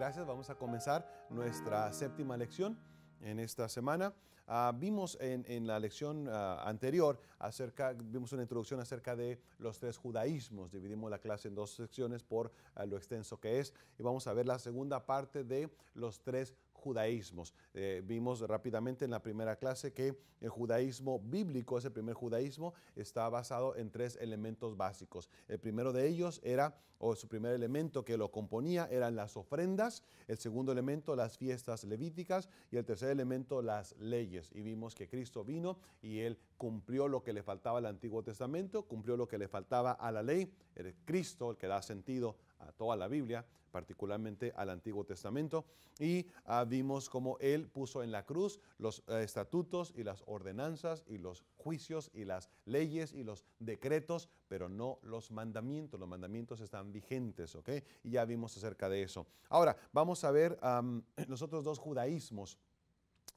gracias. Vamos a comenzar nuestra séptima lección en esta semana. Vimos en la lección anterior, vimos una introducción acerca de los tres judaísmos. Dividimos la clase en dos secciones por lo extenso que es. Y vamos a ver la segunda parte de los tres judaísmos. Vimos rápidamente en la primera clase que el judaísmo bíblico, ese primer judaísmo, está basado en tres elementos básicos. El primero de ellos era, o su primer elemento que lo componía, eran las ofrendas. El segundo elemento, las fiestas levíticas. Y el tercer elemento, las leyes. Y vimos que Cristo vino y Él cumplió lo que le faltaba al Antiguo Testamento, cumplió lo que le faltaba a la ley. El Cristo, el que da sentido a toda la Biblia, particularmente al Antiguo Testamento, y vimos cómo Él puso en la cruz los estatutos y las ordenanzas y los juicios y las leyes y los decretos, pero no los mandamientos. Los mandamientos están vigentes, ¿ok? Y ya vimos acerca de eso. Ahora, vamos a ver los otros dos judaísmos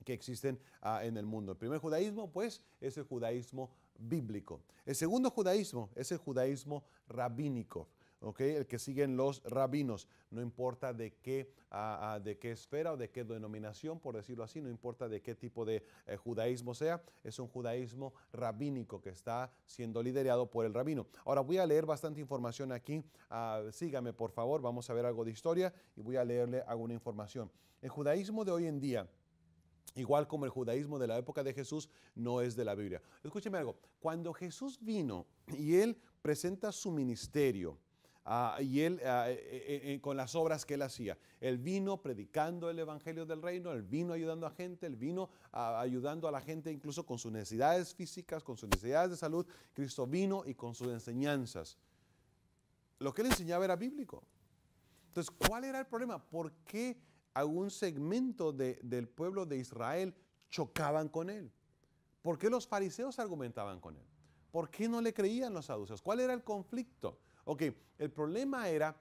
que existen en el mundo. El primer judaísmo, pues, es el judaísmo bíblico. El segundo judaísmo es el judaísmo rabínico. Okay, el que siguen los rabinos, no importa de qué esfera o de qué denominación, por decirlo así, no importa de qué tipo de judaísmo sea, es un judaísmo rabínico que está siendo liderado por el rabino. Ahora voy a leer bastante información aquí, sígame por favor, vamos a ver algo de historia y voy a leerle alguna información. El judaísmo de hoy en día, igual como el judaísmo de la época de Jesús, no es de la Biblia. Escúcheme algo, cuando Jesús vino y Él presenta su ministerio, con las obras que Él hacía. Él vino predicando el Evangelio del Reino, Él vino ayudando a gente, Él vino ayudando a la gente incluso con sus necesidades físicas, con sus necesidades de salud. Cristo vino y con sus enseñanzas. Lo que Él enseñaba era bíblico. Entonces, ¿cuál era el problema? ¿Por qué algún segmento del pueblo de Israel chocaban con Él? ¿Por qué los fariseos argumentaban con Él? ¿Por qué no le creían los saduceos? ¿Cuál era el conflicto? Ok, el problema era,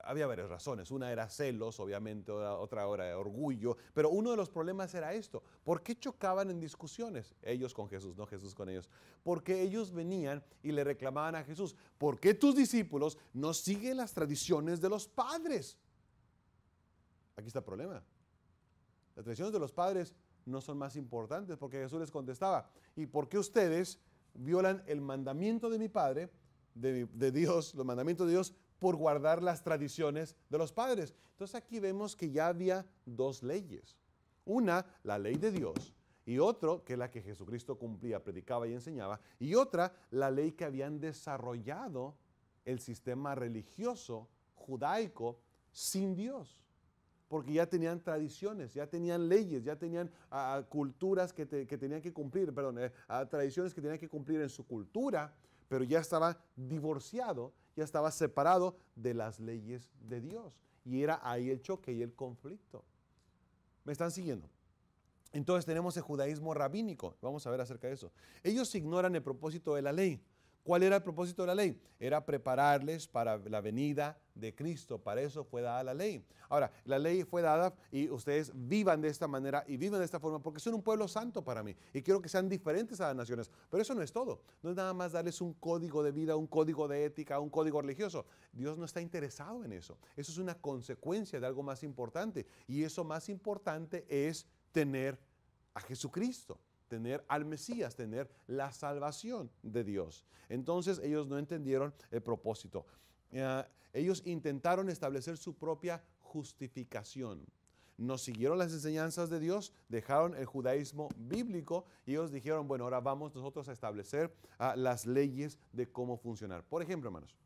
había varias razones, una era celos, obviamente, otra era orgullo, pero uno de los problemas era esto, ¿por qué chocaban en discusiones? Ellos con Jesús, no Jesús con ellos, porque ellos venían y le reclamaban a Jesús, ¿por qué tus discípulos no siguen las tradiciones de los padres? Aquí está el problema, las tradiciones de los padres no son más importantes, porque Jesús les contestaba, ¿y por qué ustedes violan el mandamiento de mi Padre? De Dios, los mandamientos de Dios, por guardar las tradiciones de los padres. Entonces aquí vemos que ya había dos leyes. Una, la ley de Dios, y otro, que es la que Jesucristo cumplía, predicaba y enseñaba, y otra, la ley que habían desarrollado el sistema religioso judaico sin Dios. Porque ya tenían tradiciones, ya tenían leyes, ya tenían culturas que tenían que cumplir, perdón, tradiciones que tenían que cumplir en su cultura, pero ya estaba divorciado, ya estaba separado de las leyes de Dios. Y era ahí el choque y el conflicto. ¿Me están siguiendo? Entonces tenemos el judaísmo rabínico. Vamos a ver acerca de eso. Ellos ignoran el propósito de la ley. ¿Cuál era el propósito de la ley? Era prepararles para la venida de Cristo. Para eso fue dada la ley. Ahora, la ley fue dada y ustedes vivan de esta manera y vivan de esta forma porque son un pueblo santo para mí y quiero que sean diferentes a las naciones. Pero eso no es todo. No es nada más darles un código de vida, un código de ética, un código religioso. Dios no está interesado en eso. Eso es una consecuencia de algo más importante. Y eso más importante es tener a Jesucristo, tener al Mesías, tener la salvación de Dios. Entonces ellos no entendieron el propósito. Ellos intentaron establecer su propia justificación. No siguieron las enseñanzas de Dios, dejaron el judaísmo bíblico y ellos dijeron, bueno, ahora vamos nosotros a establecer las leyes de cómo funcionar. Por ejemplo, hermanos,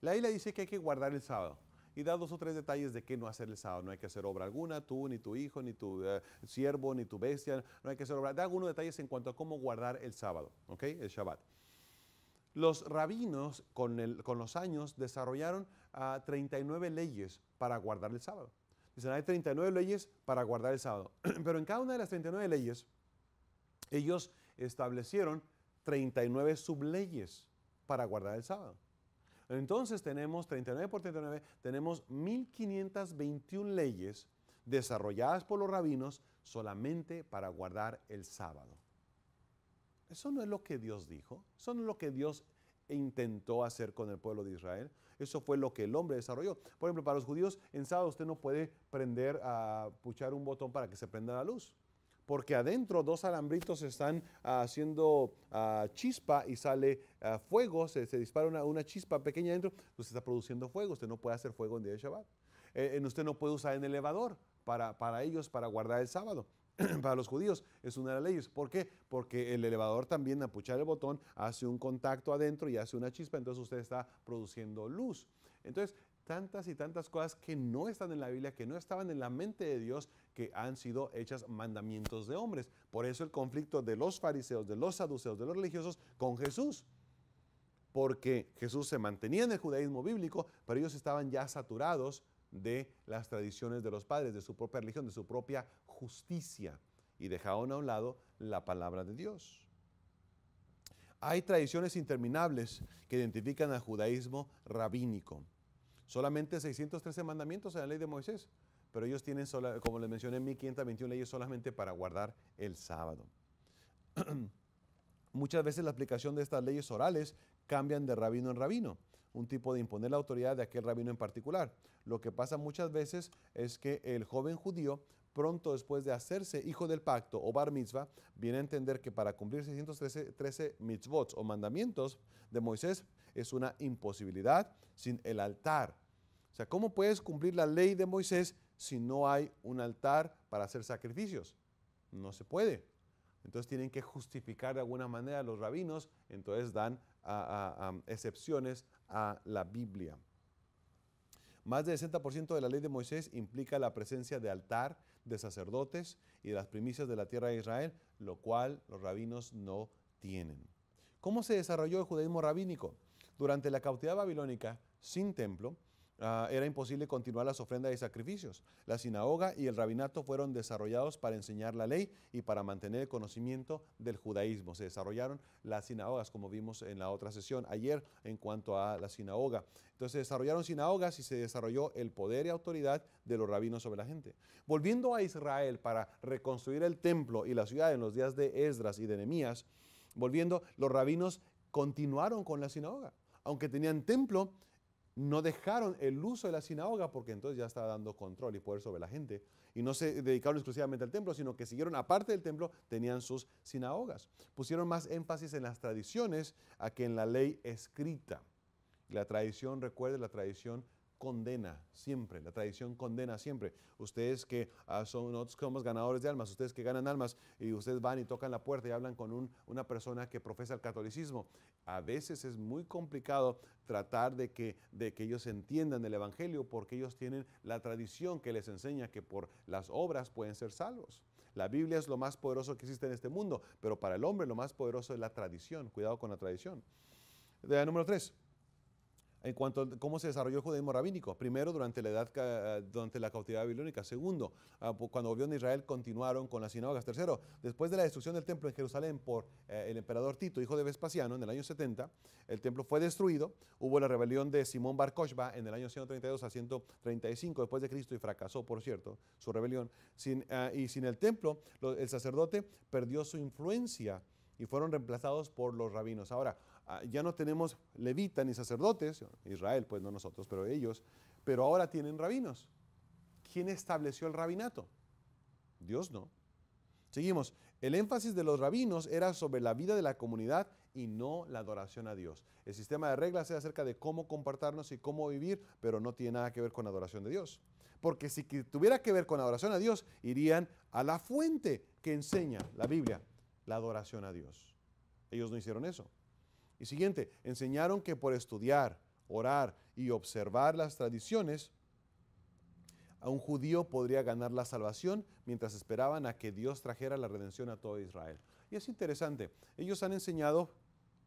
la Biblia dice que hay que guardar el sábado. Y da dos o tres detalles de qué no hacer el sábado. No hay que hacer obra alguna, tú, ni tu hijo, ni tu siervo, ni tu bestia. No hay que hacer obra. Da algunos detalles en cuanto a cómo guardar el sábado, ¿ok? El Shabbat. Los rabinos con los años desarrollaron 39 leyes para guardar el sábado. Dicen, hay 39 leyes para guardar el sábado. Pero en cada una de las 39 leyes, ellos establecieron 39 subleyes para guardar el sábado. Entonces tenemos 39 por 39, tenemos 1521 leyes desarrolladas por los rabinos solamente para guardar el sábado. Eso no es lo que Dios dijo, eso no es lo que Dios intentó hacer con el pueblo de Israel. Eso fue lo que el hombre desarrolló. Por ejemplo, para los judíos, en sábado usted no puede prender, puchar un botón para que se prenda la luz, porque adentro dos alambritos están haciendo chispa y sale fuego, se dispara una chispa pequeña adentro, usted está produciendo fuego, usted no puede hacer fuego en día de Shabbat. Usted no puede usar un elevador para ellos, para guardar el sábado. Para los judíos es una de las leyes. ¿Por qué? Porque el elevador también, al puchar el botón, hace un contacto adentro y hace una chispa, entonces usted está produciendo luz. Entonces, tantas y tantas cosas que no están en la Biblia, que no estaban en la mente de Dios, que han sido hechas mandamientos de hombres. Por eso el conflicto de los fariseos, de los saduceos, de los religiosos con Jesús. Porque Jesús se mantenía en el judaísmo bíblico, pero ellos estaban ya saturados de las tradiciones de los padres, de su propia religión, de su propia justicia, y dejaron a un lado la palabra de Dios. Hay tradiciones interminables que identifican al judaísmo rabínico. Solamente 613 mandamientos en la ley de Moisés, pero ellos tienen, como les mencioné, 1521 leyes solamente para guardar el sábado. Muchas veces la aplicación de estas leyes orales cambian de rabino en rabino, un tipo de imponer la autoridad de aquel rabino en particular. Lo que pasa muchas veces es que el joven judío, pronto después de hacerse hijo del pacto o bar mitzvah, viene a entender que para cumplir 613 mitzvot o mandamientos de Moisés es una imposibilidad sin el altar. O sea, ¿cómo puedes cumplir la ley de Moisés si no hay un altar para hacer sacrificios? No se puede. Entonces tienen que justificar de alguna manera a los rabinos, entonces dan excepciones a la Biblia. Más del 60% de la ley de Moisés implica la presencia de altar, de sacerdotes y de las primicias de la tierra de Israel, lo cual los rabinos no tienen. ¿Cómo se desarrolló el judaísmo rabínico? Durante la cautividad babilónica, sin templo, era imposible continuar las ofrendas y sacrificios. La sinagoga y el rabinato fueron desarrollados para enseñar la ley y para mantener el conocimiento del judaísmo. Se desarrollaron las sinagogas, como vimos en la otra sesión ayer en cuanto a la sinagoga. Entonces se desarrollaron sinagogas y se desarrolló el poder y autoridad de los rabinos sobre la gente. Volviendo a Israel para reconstruir el templo y la ciudad en los días de Esdras y de Nehemías, los rabinos continuaron con la sinagoga. Aunque tenían templo, no dejaron el uso de la sinagoga porque entonces ya estaba dando control y poder sobre la gente. Y no se dedicaron exclusivamente al templo, sino que siguieron, aparte del templo, tenían sus sinagogas. Pusieron más énfasis en las tradiciones a que en la ley escrita. La tradición, recuerde, la tradición condena siempre. La tradición condena siempre. Ustedes que nosotros somos ganadores de almas, ustedes que ganan almas y ustedes van y tocan la puerta y hablan con una persona que profesa el catolicismo. A veces es muy complicado tratar de que ellos entiendan el evangelio porque ellos tienen la tradición que les enseña que por las obras pueden ser salvos. La Biblia es lo más poderoso que existe en este mundo, pero para el hombre lo más poderoso es la tradición. Cuidado con la tradición. Número 3. En cuanto a cómo se desarrolló el judaísmo rabínico, primero durante la cautividad babilónica, segundo, cuando volvieron a Israel continuaron con las sinagogas, tercero, después de la destrucción del templo en Jerusalén por el emperador Tito, hijo de Vespasiano, en el año 70, el templo fue destruido, hubo la rebelión de Simón Bar-Koshba en el año 132 a 135 después de Cristo y fracasó, por cierto, su rebelión, sin el templo el sacerdote perdió su influencia y fueron reemplazados por los rabinos. Ahora, ya no tenemos levitas ni sacerdotes, Israel, pues no nosotros, pero ellos, pero ahora tienen rabinos. ¿Quién estableció el rabinato? Dios no. Seguimos. El énfasis de los rabinos era sobre la vida de la comunidad y no la adoración a Dios. El sistema de reglas es acerca de cómo comportarnos y cómo vivir, pero no tiene nada que ver con la adoración de Dios. Porque si tuviera que ver con la adoración a Dios, irían a la fuente que enseña la Biblia. La adoración a Dios. Ellos no hicieron eso. Y siguiente, enseñaron que por estudiar, orar y observar las tradiciones, a un judío podría ganar la salvación mientras esperaban a que Dios trajera la redención a todo Israel. Y es interesante, ellos han enseñado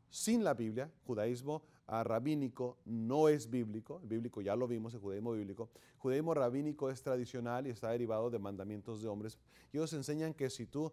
sin la Biblia, judaísmo rabínico no es bíblico, el bíblico ya lo vimos, el judaísmo bíblico. El judaísmo rabínico es tradicional y está derivado de mandamientos de hombres. Y ellos enseñan que si tú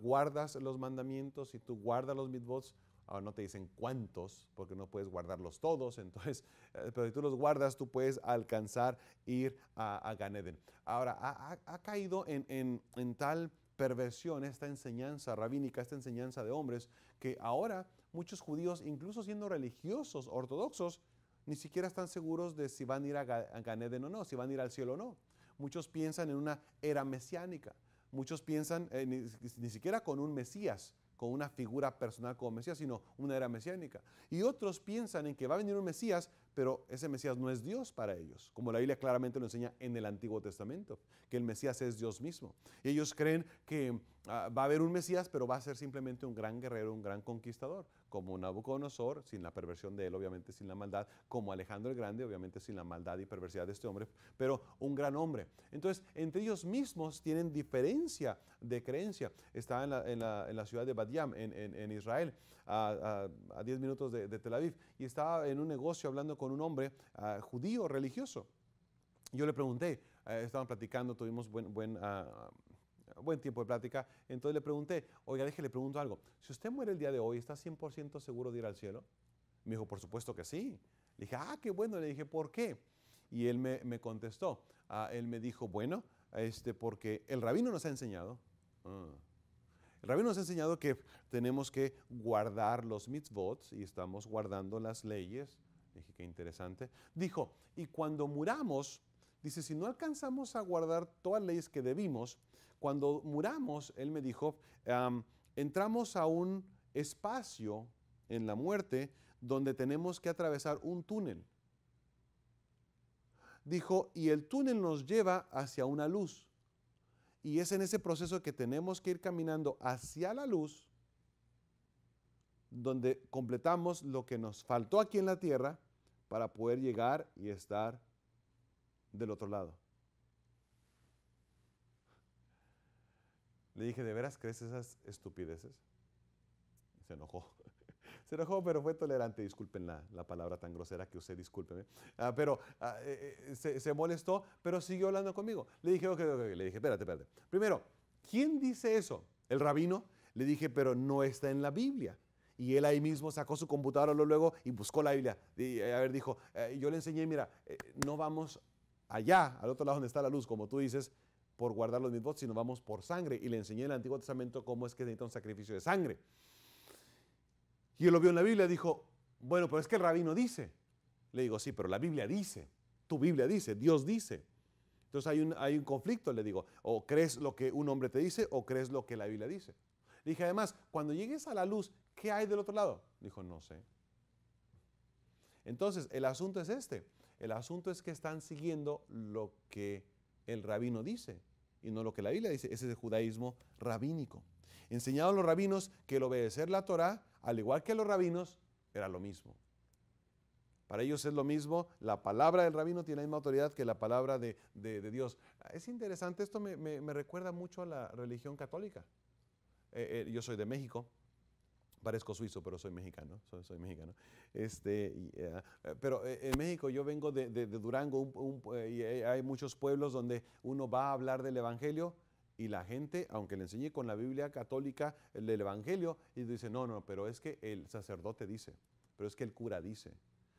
guardas los mandamientos, si tú guardas los mitzvot, ahora no te dicen cuántos, porque no puedes guardarlos todos, entonces, pero si tú los guardas, tú puedes alcanzar ir a Gan Eden. Ahora, ha caído en tal perversión esta enseñanza rabínica, esta enseñanza de hombres, que ahora muchos judíos, incluso siendo religiosos ortodoxos, ni siquiera están seguros de si van a ir a Gan Eden o no, si van a ir al cielo o no. Muchos piensan en una era mesiánica, muchos piensan ni siquiera con un Mesías, con una figura personal como Mesías, sino una era mesiánica. Y otros piensan en que va a venir un Mesías, pero ese Mesías no es Dios para ellos, como la Biblia claramente lo enseña en el Antiguo Testamento, que el Mesías es Dios mismo. Y ellos creen que va a haber un Mesías, pero va a ser simplemente un gran guerrero, un gran conquistador, como Nabucodonosor, sin la perversión de él, obviamente sin la maldad, como Alejandro el Grande, obviamente sin la maldad y perversidad de este hombre, pero un gran hombre. Entonces, entre ellos mismos tienen diferencia de creencia. Está en la ciudad de Babilonia, en Israel, a 10 minutos de Tel Aviv, y estaba en un negocio hablando con un hombre judío, religioso. Yo le pregunté, estaban platicando, tuvimos buen tiempo de plática, entonces le pregunté, oiga, le pregunto algo, si usted muere el día de hoy, ¿está 100% seguro de ir al cielo? Me dijo, por supuesto que sí. Le dije, ah, qué bueno, le dije, ¿por qué? Y él me contestó, él me dijo, bueno, porque el rabino nos ha enseñado, el rabino nos ha enseñado que tenemos que guardar los mitzvot y estamos guardando las leyes. Dije, qué interesante. Dijo, y cuando muramos, dice, si no alcanzamos a guardar todas las leyes que debimos, cuando muramos, él me dijo, entramos a un espacio en la muerte donde tenemos que atravesar un túnel. Dijo, y el túnel nos lleva hacia una luz. Y es en ese proceso que tenemos que ir caminando hacia la luz, donde completamos lo que nos faltó aquí en la tierra para poder llegar y estar del otro lado. Le dije, ¿de veras crees esas estupideces? Se enojó. Se enojó, pero fue tolerante. Disculpen la palabra tan grosera que usé, discúlpenme. Se molestó, pero siguió hablando conmigo. Le dije, ok. Le dije, espérate. Primero, ¿quién dice eso? El rabino. Le dije, pero no está en la Biblia. Y él ahí mismo sacó su computadora luego y buscó la Biblia. Y, a ver, dijo, yo le enseñé, mira, no vamos allá, al otro lado donde está la luz, como tú dices, por guardar los mitzvot, sino vamos por sangre. Y le enseñé en el Antiguo Testamento cómo es que necesita un sacrificio de sangre. Y él lo vio en la Biblia y dijo, bueno, pero es que el rabino dice. Le digo, sí, pero la Biblia dice, tu Biblia dice, Dios dice. Entonces hay un conflicto, le digo, o crees lo que un hombre te dice o crees lo que la Biblia dice. Le dije, además, cuando llegues a la luz, ¿qué hay del otro lado? Dijo, no sé. Entonces, el asunto es este. El asunto es que están siguiendo lo que el rabino dice y no lo que la Biblia dice. Ese es el judaísmo rabínico. Enseñaron a los rabinos que el obedecer la Torá, al igual que los rabinos, era lo mismo. Para ellos es lo mismo, la palabra del rabino tiene la misma autoridad que la palabra de Dios. Es interesante, esto me recuerda mucho a la religión católica. Yo soy de México, parezco suizo, pero soy mexicano. Soy mexicano. Pero en México yo vengo de Durango, y hay muchos pueblos donde uno va a hablar del evangelio, y la gente, aunque le enseñe con la Biblia católica, el evangelio, y dice, no, pero es que el sacerdote dice, pero es que el cura dice.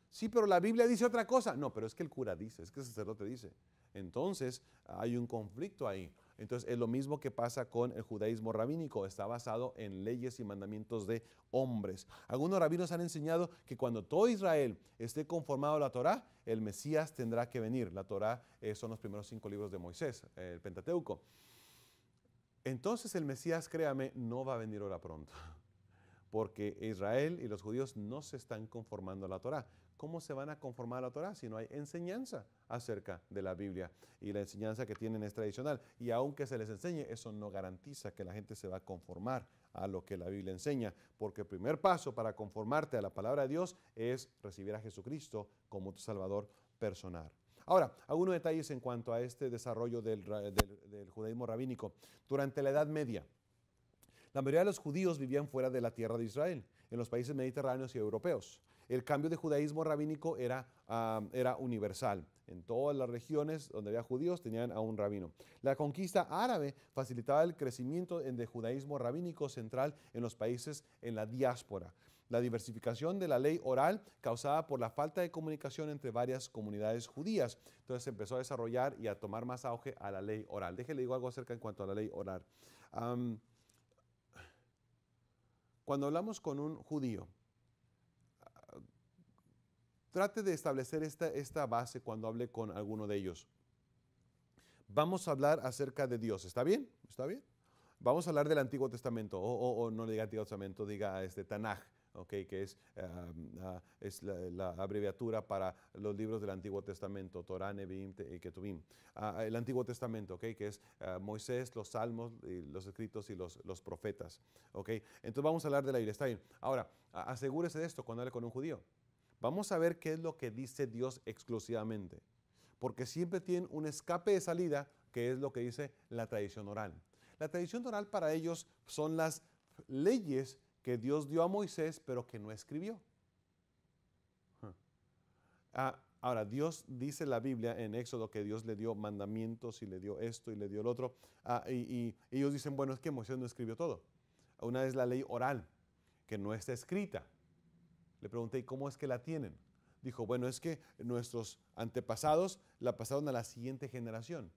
Sí, pero la Biblia dice otra cosa. No, pero es que el cura dice, es que el sacerdote dice. Entonces, hay un conflicto ahí. Entonces, es lo mismo que pasa con el judaísmo rabínico. Está basado en leyes y mandamientos de hombres. Algunos rabinos han enseñado que cuando todo Israel esté conformado a la Torá, el Mesías tendrá que venir. La Torá son los primeros 5 libros de Moisés, el Pentateuco. Entonces el Mesías, créame, no va a venir ahora pronto, porque Israel y los judíos no se están conformando a la Torá. ¿Cómo se van a conformar a la Torá si no hay enseñanza acerca de la Biblia? Y la enseñanza que tienen es tradicional, y aunque se les enseñe, eso no garantiza que la gente se va a conformar a lo que la Biblia enseña, porque el primer paso para conformarte a la palabra de Dios es recibir a Jesucristo como tu Salvador personal. Ahora, algunos detalles en cuanto a este desarrollo del judaísmo rabínico. Durante la Edad Media, la mayoría de los judíos vivían fuera de la tierra de Israel, en los países mediterráneos y europeos. El cambio de judaísmo rabínico era universal. En todas las regiones donde había judíos tenían a un rabino. La conquista árabe facilitaba el crecimiento de judaísmo rabínico central en los países en la diáspora. La diversificación de la ley oral causada por la falta de comunicación entre varias comunidades judías. Entonces se empezó a desarrollar y a tomar más auge a la ley oral. Déjenle digo algo acerca en cuanto a la ley oral. Cuando hablamos con un judío, trate de establecer esta base cuando hable con alguno de ellos. Vamos a hablar acerca de Dios, ¿está bien? ¿Está bien? Vamos a hablar del Antiguo Testamento, o no diga Antiguo Testamento, diga Tanaj, okay, que es la abreviatura para los libros del Antiguo Testamento, Torá, Nevi'im y Ketuvim. El Antiguo Testamento, okay, que es Moisés, los Salmos, y los Escritos y los Profetas. Okay. Entonces vamos a hablar de la Biblia, está bien. Ahora, asegúrese de esto cuando hable con un judío. Vamos a ver qué es lo que dice Dios exclusivamente, porque siempre tienen un escape de salida, que es lo que dice la tradición oral. La tradición oral para ellos son las leyes que Dios dio a Moisés, pero que no escribió. Ahora, Dios dice en la Biblia, en Éxodo, que Dios le dio mandamientos, y le dio esto, y le dio el otro. Y ellos dicen, bueno, es que Moisés no escribió todo. Una es la ley oral, que no está escrita. Le pregunté, ¿y cómo es que la tienen? Dijo, bueno, es que nuestros antepasados la pasaron a la siguiente generación.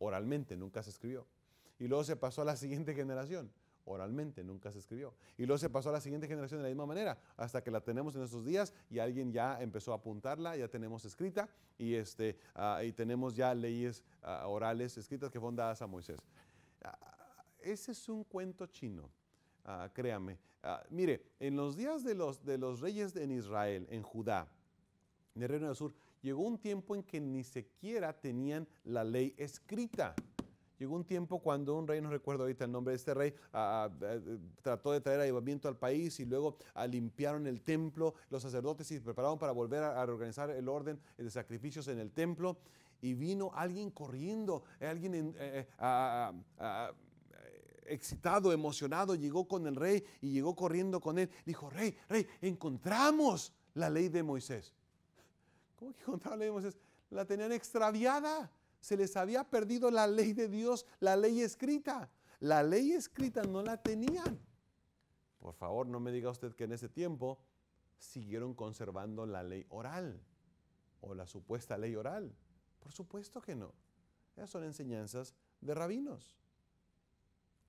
Oralmente, nunca se escribió. Y luego se pasó a la siguiente generación. Oralmente, nunca se escribió. Y luego se pasó a la siguiente generación de la misma manera, hasta que la tenemos en estos días y alguien ya empezó a apuntarla, ya tenemos escrita, y, y tenemos ya leyes orales escritas que fueron dadas a Moisés. Ese es un cuento chino. Créame, mire, en los días de los reyes en Israel, en Judá, en el Reino del Sur, llegó un tiempo en que ni siquiera tenían la ley escrita. Llegó un tiempo cuando un rey, no recuerdo ahorita el nombre de este rey, trató de traer avivamiento al país, y luego limpiaron el templo, los sacerdotes se prepararon para volver a reorganizar el orden de sacrificios en el templo, y vino alguien corriendo, alguien excitado, emocionado, llegó con el rey y llegó corriendo con él. Dijo, rey, rey, encontramos la ley de Moisés. ¿Cómo que encontraron la ley de Moisés? La tenían extraviada. Se les había perdido la ley de Dios, la ley escrita. La ley escrita no la tenían. Por favor, no me diga usted que en ese tiempo siguieron conservando la ley oral o la supuesta ley oral. Por supuesto que no. Esas son enseñanzas de rabinos.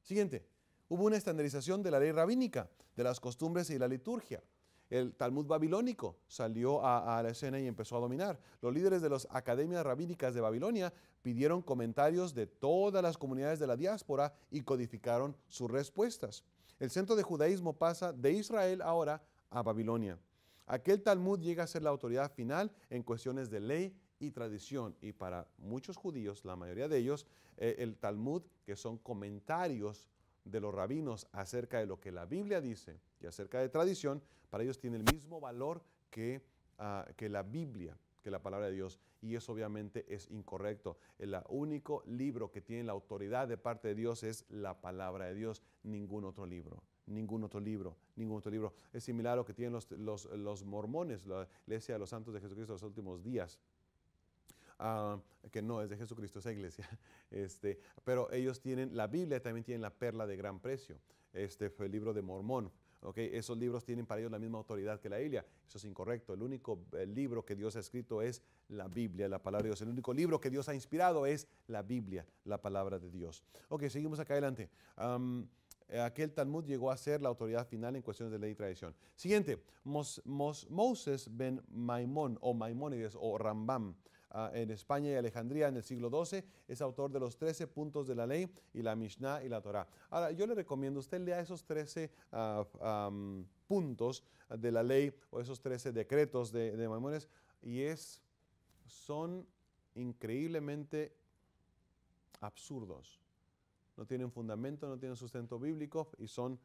Siguiente, hubo una estandarización de la ley rabínica, de las costumbres y la liturgia. El Talmud babilónico salió a la escena y empezó a dominar. Los líderes de las academias rabínicas de Babilonia pidieron comentarios de todas las comunidades de la diáspora y codificaron sus respuestas. El centro de judaísmo pasa de Israel ahora a Babilonia. Aquel Talmud llega a ser la autoridad final en cuestiones de ley y tradición, y para muchos judíos, la mayoría de ellos, el Talmud, que son comentarios de los rabinos acerca de lo que la Biblia dice y acerca de tradición, para ellos tiene el mismo valor que la Biblia, que la palabra de Dios, y eso obviamente es incorrecto. El único libro que tiene la autoridad de parte de Dios es la palabra de Dios, ningún otro libro. Ningún otro libro, ningún otro libro. Es similar a lo que tienen los mormones, la Iglesia de los Santos de Jesucristo de los Últimos Días. Que no es de Jesucristo esa iglesia, pero ellos tienen la Biblia, también tienen la perla de gran precio, fue el libro de Mormón, okay. Esos libros tienen para ellos la misma autoridad que la Biblia. Eso es incorrecto. El único libro que Dios ha escrito es la Biblia, la palabra de Dios. El único libro que Dios ha inspirado es la Biblia, la palabra de Dios. Ok, seguimos acá adelante. Aquel Talmud llegó a ser la autoridad final en cuestiones de ley y tradición. Siguiente, Moses ben Maimón o Maimónides o Rambam, en España y Alejandría en el siglo XII, es autor de los 13 puntos de la ley y la Mishnah y la Torá. Ahora, yo le recomiendo, usted lea esos 13 puntos de la ley o esos 13 decretos de Maimónides, y son increíblemente absurdos. No tienen fundamento, no tienen sustento bíblico y son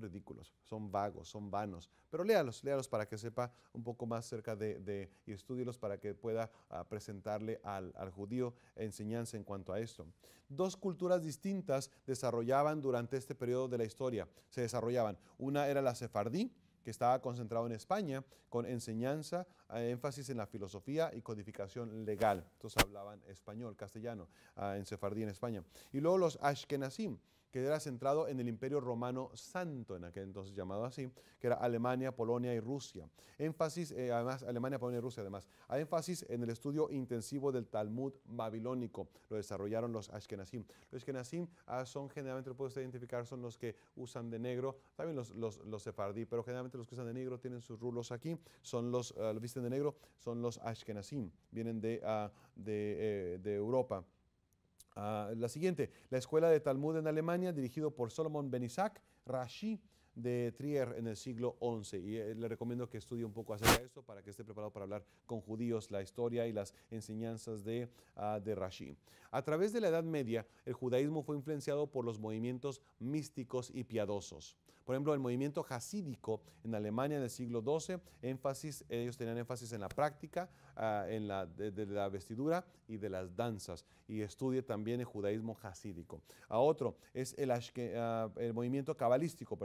ridículos, son vagos, son vanos. Pero léalos para que sepa un poco más acerca y estudielos para que pueda presentarle al judío enseñanza en cuanto a esto. Dos culturas distintas desarrollaban durante este periodo de la historia, se desarrollaban. Una era la sefardí, que estaba concentrado en España, con enseñanza, énfasis en la filosofía y codificación legal. Entonces hablaban español, castellano, en sefardí en España. Y luego los ashkenazim, que era centrado en el Imperio Romano Santo, en aquel entonces llamado así, que era Alemania, Polonia y Rusia. Énfasis, a énfasis en el estudio intensivo del Talmud babilónico. Lo desarrollaron los ashkenazim. Los ashkenazim son generalmente, lo puedes identificar, son los que usan de negro, también los sefardí, pero generalmente los que usan de negro tienen sus rulos aquí, son los visten de negro, son los ashkenazim, vienen de Europa. La siguiente, la escuela de Talmud en Alemania, dirigido por Solomon Ben Isaac Rashi de Trier en el siglo XI. Y le recomiendo que estudie un poco acerca de esto para que esté preparado para hablar con judíos la historia y las enseñanzas de Rashi. A través de la Edad Media, el judaísmo fue influenciado por los movimientos místicos y piadosos. Por ejemplo, el movimiento jasídico en Alemania en el siglo XII, ellos tenían énfasis en la práctica, de la vestidura y de las danzas. Y estudie también el judaísmo jasídico. Otro es el movimiento cabalístico,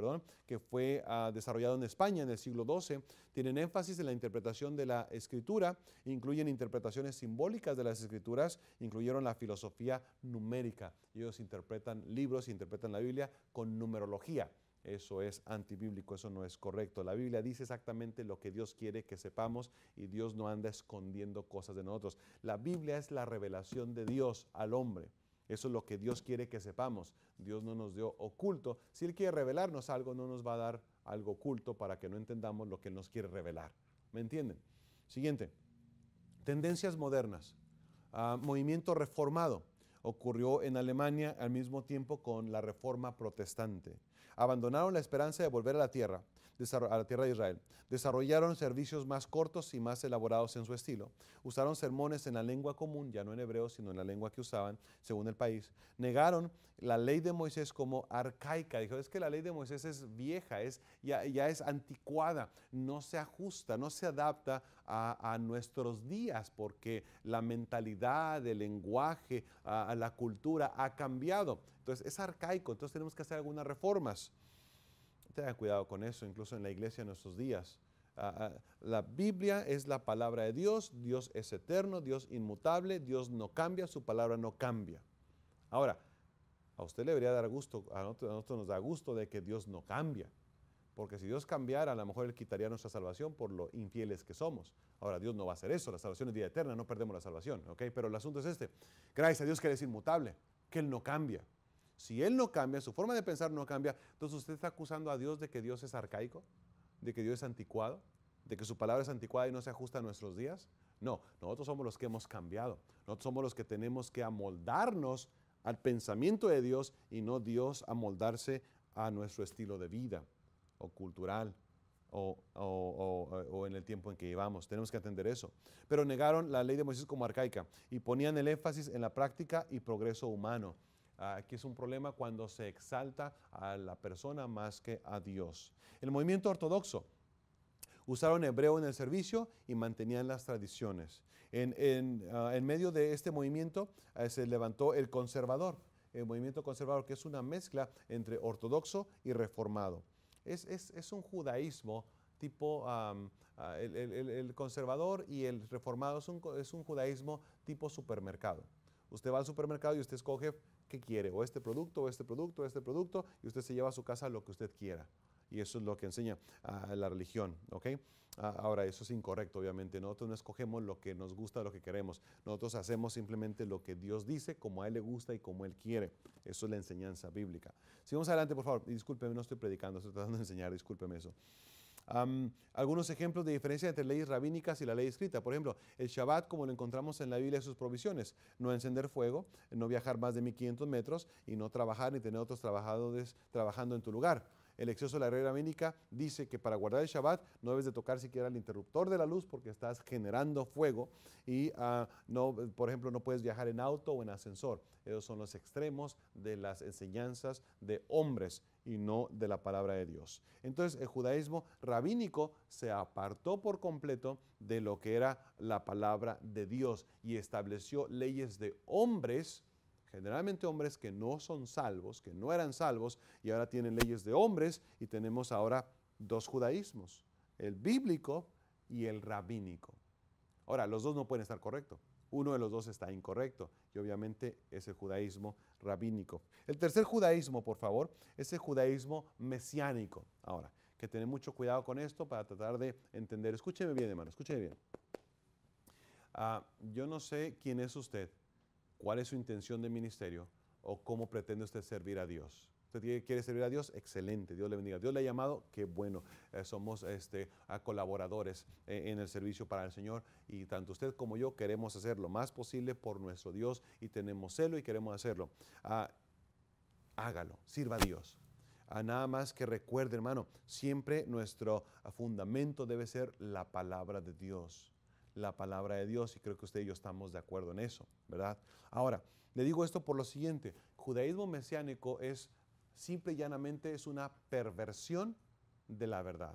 que fue desarrollado en España en el siglo XII, tienen énfasis en la interpretación de la escritura, incluyen interpretaciones simbólicas de las escrituras, incluyeron la filosofía numérica. Ellos interpretan libros, interpretan la Biblia con numerología. Eso es antibíblico, eso no es correcto. La Biblia dice exactamente lo que Dios quiere que sepamos y Dios no anda escondiendo cosas de nosotros. La Biblia es la revelación de Dios al hombre. Eso es lo que Dios quiere que sepamos. Dios no nos dio oculto. Si Él quiere revelarnos algo, no nos va a dar algo oculto para que no entendamos lo que Él nos quiere revelar. ¿Me entienden? Siguiente. Tendencias modernas. Movimiento reformado. Ocurrió en Alemania al mismo tiempo con la Reforma Protestante. Abandonaron la esperanza de volver a la tierra de Israel. Desarrollaron servicios más cortos y más elaborados en su estilo. Usaron sermones en la lengua común, ya no en hebreo, sino en la lengua que usaban, según el país. Negaron la ley de Moisés como arcaica. Dijo, es que la ley de Moisés es vieja, ya es anticuada, no se ajusta, no se adapta a nuestros días, porque la mentalidad, el lenguaje, a la cultura ha cambiado. Entonces, es arcaico, entonces tenemos que hacer algunas reformas. Tengan cuidado con eso, incluso en la iglesia en nuestros días. La Biblia es la palabra de Dios, Dios es eterno, Dios inmutable, Dios no cambia, su palabra no cambia. Ahora, a usted le debería dar gusto, a nosotros nos da gusto de que Dios no cambia, porque si Dios cambiara, a lo mejor Él quitaría nuestra salvación por lo infieles que somos. Ahora, Dios no va a hacer eso, la salvación es vida eterna, no perdemos la salvación, ¿ok? Pero el asunto es este, gracias a Dios que Él es inmutable, que Él no cambia. Si Él no cambia, su forma de pensar no cambia, entonces usted está acusando a Dios de que Dios es arcaico, de que Dios es anticuado, de que su palabra es anticuada y no se ajusta a nuestros días. No, nosotros somos los que hemos cambiado. Nosotros somos los que tenemos que amoldarnos al pensamiento de Dios y no Dios amoldarse a nuestro estilo de vida o cultural o en el tiempo en que llevamos. Tenemos que entender eso. Pero negaron la ley de Moisés como arcaica y ponían el énfasis en la práctica y progreso humano. Aquí es un problema cuando se exalta a la persona más que a Dios. El movimiento ortodoxo. Usaron hebreo en el servicio y mantenían las tradiciones. En medio de este movimiento se levantó el conservador. El movimiento conservador, que es una mezcla entre ortodoxo y reformado. Es un judaísmo tipo, el conservador y el reformado es un judaísmo tipo supermercado. Usted va al supermercado y usted escoge qué quiere, o este producto, o este producto, o este producto, y usted se lleva a su casa lo que usted quiera. Y eso es lo que enseña la religión, ¿ok? Ahora, eso es incorrecto, obviamente. Nosotros no escogemos lo que nos gusta, lo que queremos. Nosotros hacemos simplemente lo que Dios dice, como a Él le gusta y como Él quiere. Eso es la enseñanza bíblica. Sigamos adelante, por favor. Y discúlpeme, no estoy predicando, estoy tratando de enseñar, discúlpeme eso. Algunos ejemplos de diferencia entre leyes rabínicas y la ley escrita. Por ejemplo, el Shabbat, como lo encontramos en la Biblia y sus provisiones. No encender fuego, no viajar más de 1500 metros y no trabajar ni tener otros trabajadores trabajando en tu lugar. El exceso de la ley rabínica dice que para guardar el Shabbat no debes de tocar siquiera el interruptor de la luz porque estás generando fuego y, por ejemplo, no puedes viajar en auto o en ascensor. Esos son los extremos de las enseñanzas de hombres y no de la palabra de Dios. Entonces, el judaísmo rabínico se apartó por completo de lo que era la palabra de Dios y estableció leyes de hombres, generalmente hombres que no son salvos, que no eran salvos, y ahora tienen leyes de hombres, y tenemos ahora dos judaísmos, el bíblico y el rabínico. Ahora, los dos no pueden estar correctos. Uno de los dos está incorrecto y obviamente es el judaísmo rabínico. El tercer judaísmo, por favor, es el judaísmo mesiánico. Ahora, que tener mucho cuidado con esto para tratar de entender. Escúcheme bien, hermano, escúcheme bien. Yo no sé quién es usted, cuál es su intención de ministerio o cómo pretende usted servir a Dios. ¿Usted quiere servir a Dios? Excelente, Dios le bendiga. Dios le ha llamado, qué bueno. Somos colaboradores en el servicio para el Señor, y tanto usted como yo queremos hacer lo más posible por nuestro Dios y tenemos celo y queremos hacerlo. Hágalo, sirva a Dios. Nada más que recuerde, hermano, siempre nuestro fundamento debe ser la palabra de Dios. La palabra de Dios, y creo que usted y yo estamos de acuerdo en eso, ¿verdad? Ahora, le digo esto por lo siguiente. Judaísmo mesiánico es... simple y llanamente es una perversión de la verdad.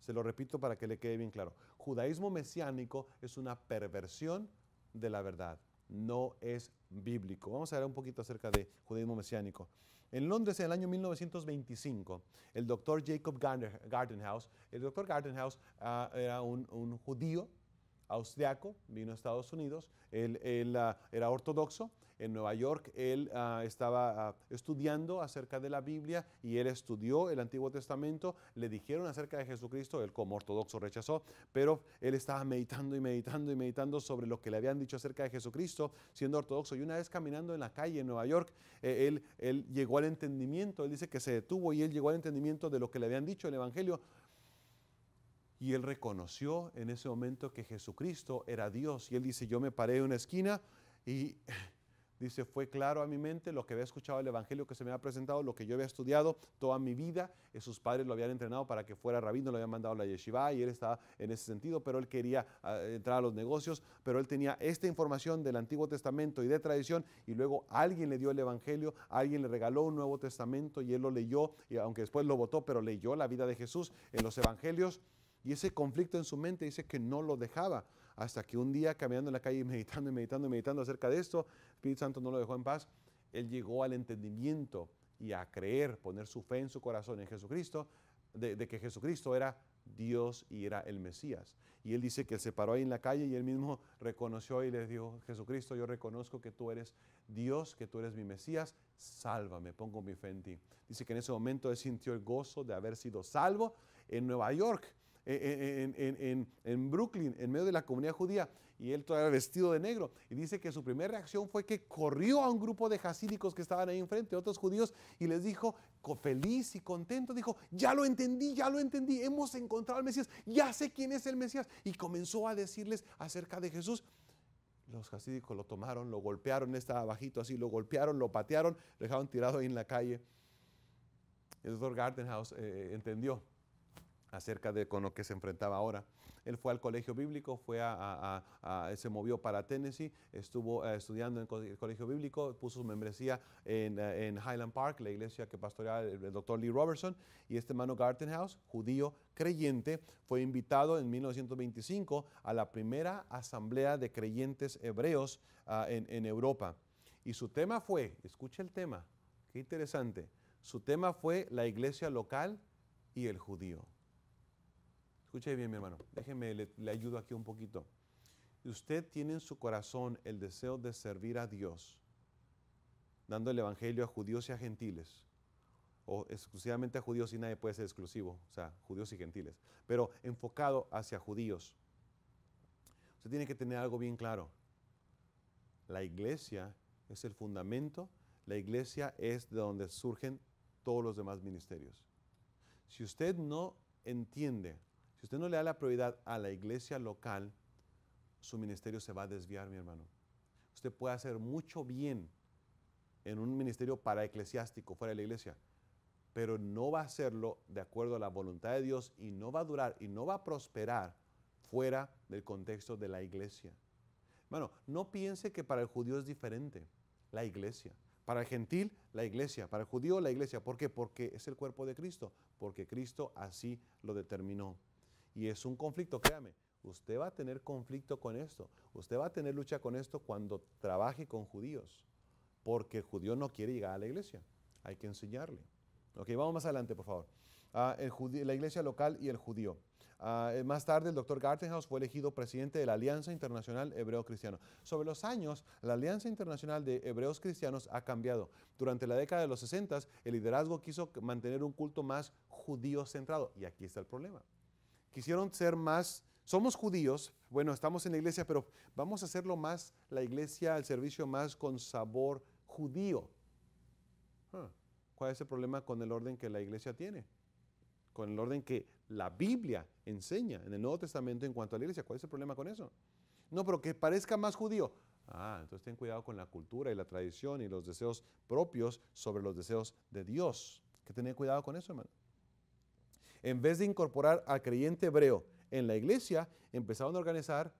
Se lo repito para que le quede bien claro. Judaísmo mesiánico es una perversión de la verdad. No es bíblico. Vamos a hablar un poquito acerca de judaísmo mesiánico. En Londres, en el año 1925, el doctor Jacob Gartenhaus, era un judío austriaco, vino a Estados Unidos, él era ortodoxo. En Nueva York él estaba estudiando acerca de la Biblia y él estudió el Antiguo Testamento. Le dijeron acerca de Jesucristo, él como ortodoxo rechazó, pero él estaba meditando y meditando y meditando sobre lo que le habían dicho acerca de Jesucristo siendo ortodoxo. Y una vez caminando en la calle en Nueva York, él llegó al entendimiento, él dice que se detuvo y él llegó al entendimiento de lo que le habían dicho el Evangelio. Y él reconoció en ese momento que Jesucristo era Dios. Y él dice, yo me paré en una esquina y dice, fue claro a mi mente lo que había escuchado del Evangelio que se me había presentado, lo que yo había estudiado toda mi vida. Sus padres lo habían entrenado para que fuera rabino, lo habían mandado a la yeshiva y él estaba en ese sentido, pero él quería entrar a los negocios, pero él tenía esta información del Antiguo Testamento y de tradición, y luego alguien le dio el Evangelio, alguien le regaló un Nuevo Testamento y él lo leyó, y aunque después lo votó, pero leyó la vida de Jesús en los Evangelios. Y ese conflicto en su mente dice que no lo dejaba, hasta que un día caminando en la calle y meditando y meditando y meditando acerca de esto, el Espíritu Santo no lo dejó en paz. Él llegó al entendimiento y a creer, poner su fe en su corazón en Jesucristo, de que Jesucristo era Dios y era el Mesías. Y él dice que él se paró ahí en la calle y él mismo reconoció y le dijo, Jesucristo, yo reconozco que tú eres Dios, que tú eres mi Mesías, sálvame, pongo mi fe en ti. Dice que en ese momento él sintió el gozo de haber sido salvo en Nueva York. En Brooklyn, en medio de la comunidad judía, y él todavía vestido de negro, y dice que su primera reacción fue que corrió a un grupo de jasídicos que estaban ahí enfrente, otros judíos, y les dijo, feliz y contento, dijo, ya lo entendí, hemos encontrado al Mesías, ya sé quién es el Mesías, y comenzó a decirles acerca de Jesús. Los jasídicos lo tomaron, lo golpearon, estaba bajito así, lo golpearon, lo patearon, lo dejaron tirado ahí en la calle. El doctor Gartenhaus entendió acerca de con lo que se enfrentaba ahora. Él fue al colegio bíblico, fue se movió para Tennessee, estuvo estudiando en el colegio bíblico, puso su membresía en Highland Park, la iglesia que pastoreaba el doctor Lee Robertson, y este hermano Gartenhaus, judío creyente, fue invitado en 1925 a la primera asamblea de creyentes hebreos en Europa. Y su tema fue, escucha el tema, qué interesante, su tema fue la iglesia local y el judío. Escuche bien, mi hermano, déjeme, le ayudo aquí un poquito. Usted tiene en su corazón el deseo de servir a Dios, dando el Evangelio a judíos y a gentiles, o exclusivamente a judíos, y nadie puede ser exclusivo, o sea, judíos y gentiles, pero enfocado hacia judíos. Usted tiene que tener algo bien claro. La iglesia es el fundamento, la iglesia es de donde surgen todos los demás ministerios. Si usted no entiende, si usted no le da la prioridad a la iglesia local, su ministerio se va a desviar, mi hermano. Usted puede hacer mucho bien en un ministerio paraeclesiástico fuera de la iglesia, pero no va a hacerlo de acuerdo a la voluntad de Dios y no va a durar y no va a prosperar fuera del contexto de la iglesia. Hermano, no piense que para el judío es diferente la iglesia. Para el gentil, la iglesia. Para el judío, la iglesia. ¿Por qué? Porque es el cuerpo de Cristo. Porque Cristo así lo determinó. Y es un conflicto, créame, usted va a tener conflicto con esto, usted va a tener lucha con esto cuando trabaje con judíos, porque el judío no quiere llegar a la iglesia, hay que enseñarle, Ok, vamos más adelante, por favor. La iglesia local y el judío. Más tarde, el doctor Gartenhaus fue elegido presidente de la Alianza Internacional Hebreo-Cristiana. Sobre los años, la Alianza Internacional de Hebreos Cristianos ha cambiado. Durante la década de los 60, el liderazgo quiso mantener un culto más judío centrado. Y aquí está el problema. Quisieron ser más... Somos judíos, bueno, estamos en la iglesia, pero vamos a hacerlo más, la iglesia, el servicio más con sabor judío. ¿Cuál es el problema con el orden que la iglesia tiene? Con el orden que la Biblia enseña en el Nuevo Testamento en cuanto a la iglesia. ¿Cuál es el problema con eso? No, pero que parezca más judío. Ah, entonces ten cuidado con la cultura y la tradición y los deseos propios sobre los deseos de Dios. Hay que tener cuidado con eso, hermano. En vez de incorporar al creyente hebreo en la iglesia, empezaron a organizar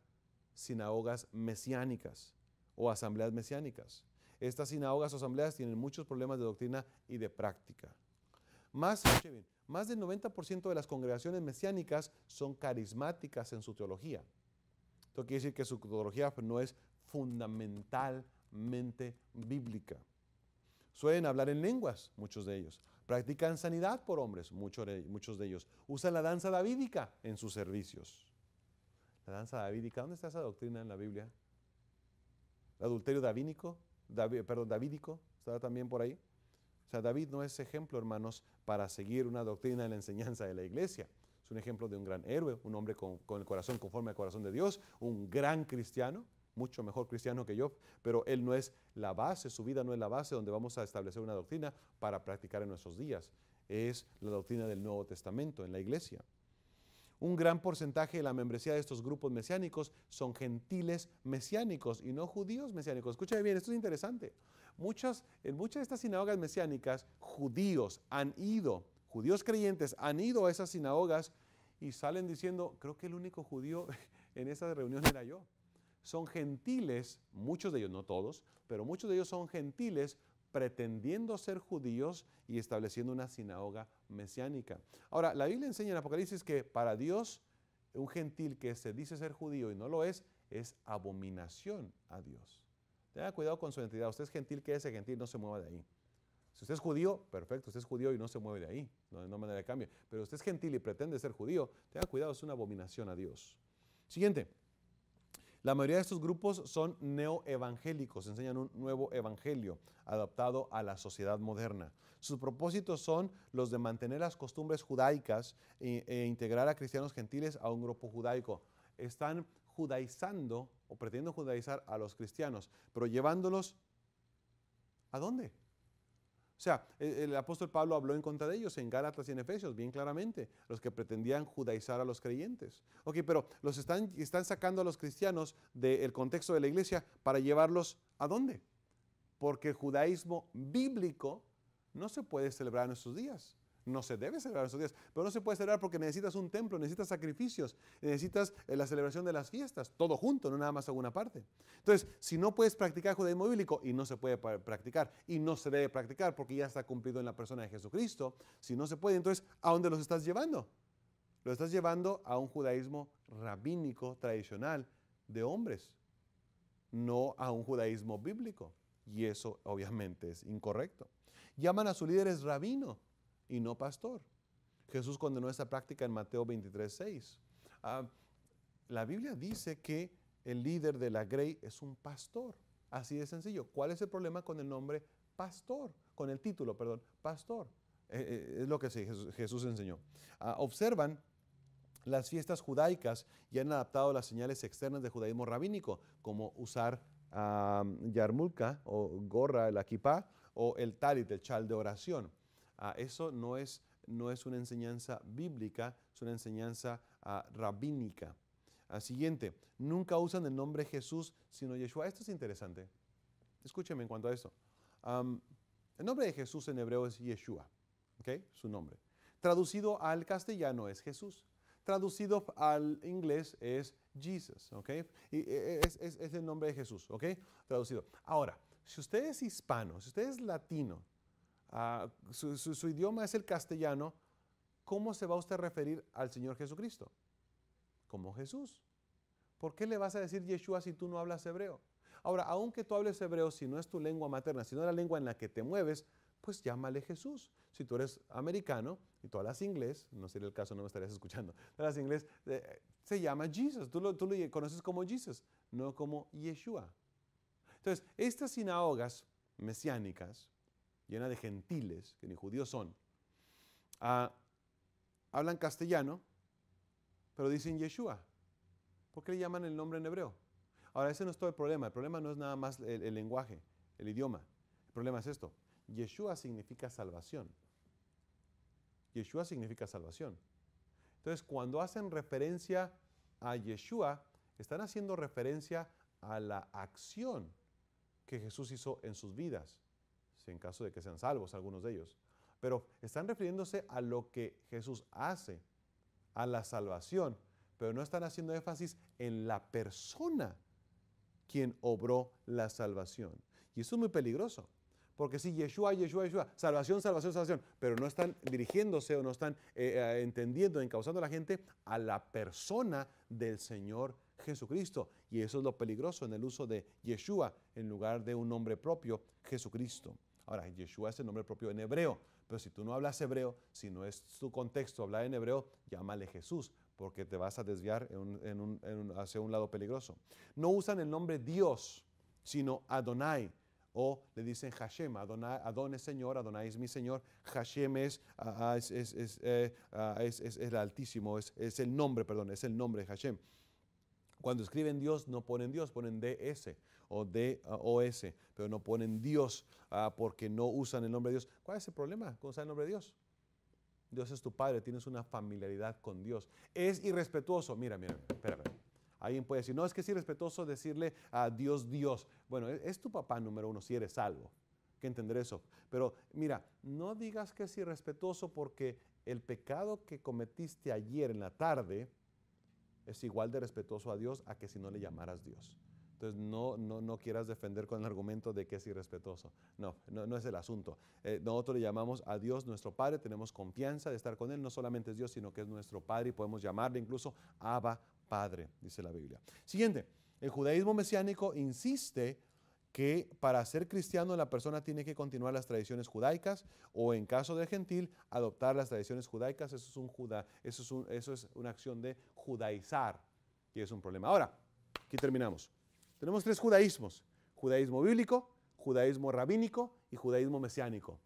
sinagogas mesiánicas o asambleas mesiánicas. Estas sinagogas o asambleas tienen muchos problemas de doctrina y de práctica. Más del 90% de las congregaciones mesiánicas son carismáticas en su teología. Esto quiere decir que su teología no es fundamentalmente bíblica. Suelen hablar en lenguas, muchos de ellos. Practican sanidad por hombres, muchos de ellos. Usan la danza davídica en sus servicios. La danza davídica, ¿dónde está esa doctrina en la Biblia? ¿El adulterio davínico? Davídico, ¿está también por ahí? O sea, David no es ejemplo, hermanos, para seguir una doctrina en la enseñanza de la iglesia. Es un ejemplo de un gran héroe, un hombre con el corazón conforme al corazón de Dios, un gran cristiano, mucho mejor cristiano que yo, pero él no es la base, su vida no es la base donde vamos a establecer una doctrina para practicar en nuestros días. Es la doctrina del Nuevo Testamento en la iglesia. Un gran porcentaje de la membresía de estos grupos mesiánicos son gentiles mesiánicos y no judíos mesiánicos. Escúchame bien, esto es interesante. En muchas de estas sinagogas mesiánicas, judíos creyentes han ido a esas sinagogas y salen diciendo, creo que el único judío en esa reunión era yo. Son gentiles, muchos de ellos, no todos, pero muchos de ellos son gentiles pretendiendo ser judíos y estableciendo una sinagoga mesiánica. Ahora, la Biblia enseña en Apocalipsis que para Dios, un gentil que se dice ser judío y no lo es abominación a Dios. Tenga cuidado con su identidad. Usted es gentil, que ese gentil no se mueva de ahí. Si usted es judío, perfecto, usted es judío y no se mueve de ahí, no hay manera de cambio. Pero usted es gentil y pretende ser judío, tenga cuidado, es una abominación a Dios. Siguiente. La mayoría de estos grupos son neoevangélicos, enseñan un nuevo evangelio adaptado a la sociedad moderna. Sus propósitos son los de mantener las costumbres judaicas e integrar a cristianos gentiles a un grupo judaico. Están judaizando o pretendiendo judaizar a los cristianos, pero llevándolos ¿a dónde? O sea, el apóstol Pablo habló en contra de ellos en Gálatas y en Efesios, bien claramente, los que pretendían judaizar a los creyentes. Ok, pero los están sacando a los cristianos del contexto de la iglesia para llevarlos ¿a dónde? Porque el judaísmo bíblico no se puede celebrar en nuestros días. No se debe celebrar en esos días, pero no se puede celebrar porque necesitas un templo, necesitas sacrificios, necesitas la celebración de las fiestas, todo junto, no nada más alguna parte. Entonces, si no puedes practicar judaísmo bíblico, y no se puede practicar, y no se debe practicar porque ya está cumplido en la persona de Jesucristo, si no se puede, entonces, ¿a dónde los estás llevando? Los estás llevando a un judaísmo rabínico tradicional de hombres, no a un judaísmo bíblico. Y eso, obviamente, es incorrecto. Llaman a sus líderes rabino y no pastor. Jesús condenó esta práctica en Mateo 23:6. La Biblia dice que el líder de la Grey es un pastor. Así de sencillo. ¿Cuál es el problema con el nombre pastor? Con el título, perdón, pastor. Es lo que Jesús enseñó. Observan, las fiestas judaicas y han adaptado las señales externas del judaísmo rabínico, como usar yarmulka o gorra, la kippah, o el talit, el chal de oración. Eso no es una enseñanza bíblica, es una enseñanza rabínica. Siguiente, nunca usan el nombre Jesús, sino Yeshua. Esto es interesante. Escúcheme en cuanto a esto. El nombre de Jesús en hebreo es Yeshua, ¿okay? Su nombre. Traducido al castellano es Jesús. Traducido al inglés es Jesus, ¿okay? Y es el nombre de Jesús, ¿okay? Traducido. Ahora, si usted es hispano, si usted es latino, su idioma es el castellano, ¿cómo se va usted a referir al Señor Jesucristo? Como Jesús. ¿Por qué le vas a decir Yeshua si tú no hablas hebreo? Ahora, aunque tú hables hebreo, si no es tu lengua materna, si no es la lengua en la que te mueves, pues llámale Jesús. Si tú eres americano y tú hablas inglés, no sería el caso, no me estarías escuchando, hablas inglés, se llama Jesus, tú lo conoces como Jesus, no como Yeshua. Entonces, estas sinagogas mesiánicas, llenas de gentiles, que ni judíos son, hablan castellano, pero dicen Yeshua. ¿Por qué le llaman el nombre en hebreo? Ahora, ese no es todo el problema no es nada más el lenguaje, el idioma. El problema es esto, Yeshua significa salvación. Yeshua significa salvación. Entonces, cuando hacen referencia a Yeshua, están haciendo referencia a la acción que Jesús hizo en sus vidas, en caso de que sean salvos algunos de ellos. Pero están refiriéndose a lo que Jesús hace, a la salvación, pero no están haciendo énfasis en la persona quien obró la salvación. Y eso es muy peligroso, porque si Yeshua, Yeshua, Yeshua, salvación, salvación, salvación, pero no están dirigiéndose o no están entendiendo, encauzando a la gente a la persona del Señor Jesucristo. Y eso es lo peligroso en el uso de Yeshua en lugar de un nombre propio, Jesucristo. Ahora, Yeshua es el nombre propio en hebreo, pero si tú no hablas hebreo, si no es tu contexto hablar en hebreo, llámale Jesús, porque te vas a desviar hacia un lado peligroso. No usan el nombre Dios, sino Adonai, o le dicen Hashem, Adonai, Adon es Señor, Adonai es mi Señor, Hashem es el Altísimo, es el nombre, perdón, es el nombre de Hashem. Cuando escriben Dios, no ponen Dios, ponen DS o DOS, pero no ponen Dios porque no usan el nombre de Dios. ¿Cuál es el problema con usar el nombre de Dios? Dios es tu Padre, tienes una familiaridad con Dios. Es irrespetuoso. Mira, espérame. Alguien puede decir, no, es que es irrespetuoso decirle a Dios, Dios. Bueno, es tu papá número uno, si eres salvo. Hay que entender eso. Pero mira, no digas que es irrespetuoso porque el pecado que cometiste ayer en la tarde es igual de respetuoso a Dios a que si no le llamaras Dios. Entonces, no quieras defender con el argumento de que es irrespetuoso. No es el asunto. Nosotros le llamamos a Dios nuestro Padre, tenemos confianza de estar con Él. No solamente es Dios, sino que es nuestro Padre y podemos llamarle incluso Abba Padre, dice la Biblia. Siguiente, el judaísmo mesiánico insiste que para ser cristiano la persona tiene que continuar las tradiciones judaicas o, en caso de gentil, adoptar las tradiciones judaicas. Eso es una acción de judaizar, que es un problema. Ahora, aquí terminamos. Tenemos tres judaísmos: judaísmo bíblico, judaísmo rabínico y judaísmo mesiánico.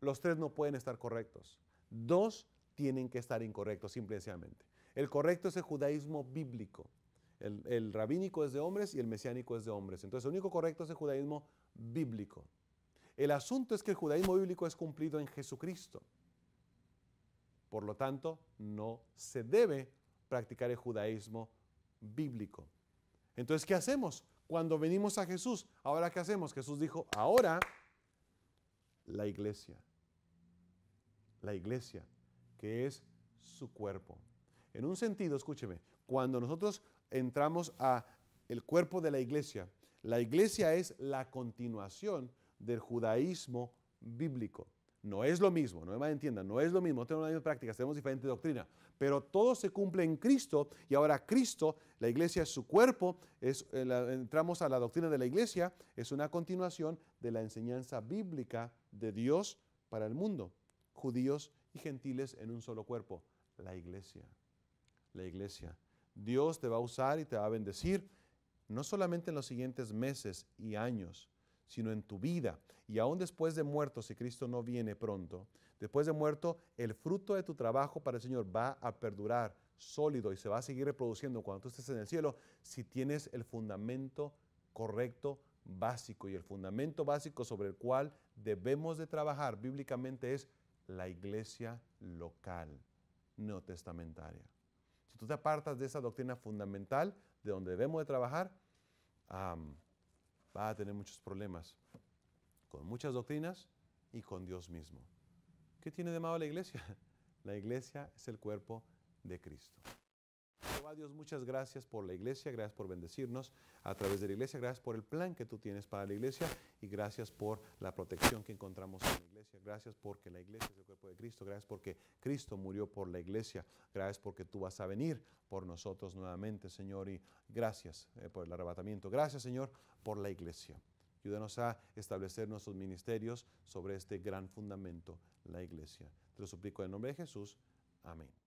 Los tres no pueden estar correctos. Dos tienen que estar incorrectos, simple y sencillamente. El correcto es el judaísmo bíblico. El rabínico es de hombres y el mesiánico es de hombres. Entonces, el único correcto es el judaísmo bíblico. El asunto es que el judaísmo bíblico es cumplido en Jesucristo. Por lo tanto, no se debe practicar el judaísmo bíblico. Entonces, ¿qué hacemos cuando venimos a Jesús? ¿Ahora qué hacemos? Jesús dijo, ahora la iglesia. La iglesia, que es su cuerpo. En un sentido, escúcheme, cuando nosotros entramos a el cuerpo de la iglesia es la continuación del judaísmo bíblico. No es lo mismo, no me malentiendan, no es lo mismo, no tenemos las mismas prácticas, tenemos diferente doctrina, pero todo se cumple en Cristo y ahora Cristo, la iglesia es su cuerpo, entramos a la doctrina de la iglesia, es una continuación de la enseñanza bíblica de Dios para el mundo, judíos y gentiles en un solo cuerpo, la iglesia, la iglesia. Dios te va a usar y te va a bendecir, no solamente en los siguientes meses y años, sino en tu vida. Y aún después de muerto, si Cristo no viene pronto, después de muerto, el fruto de tu trabajo para el Señor va a perdurar sólido y se va a seguir reproduciendo cuando tú estés en el cielo, si tienes el fundamento correcto, básico. Y el fundamento básico sobre el cual debemos de trabajar bíblicamente es la iglesia local, neotestamentaria. Si tú te apartas de esa doctrina fundamental, de donde debemos de trabajar, vas a tener muchos problemas con muchas doctrinas y con Dios mismo. ¿Qué tiene de malo la iglesia? La iglesia es el cuerpo de Cristo. A Dios, muchas gracias por la iglesia, gracias por bendecirnos a través de la iglesia, gracias por el plan que tú tienes para la iglesia y gracias por la protección que encontramos en la iglesia, gracias porque la iglesia es el cuerpo de Cristo, gracias porque Cristo murió por la iglesia, gracias porque tú vas a venir por nosotros nuevamente, Señor, y gracias por el arrebatamiento, gracias, Señor, por la iglesia. Ayúdanos a establecer nuestros ministerios sobre este gran fundamento, la iglesia. Te lo suplico en el nombre de Jesús. Amén.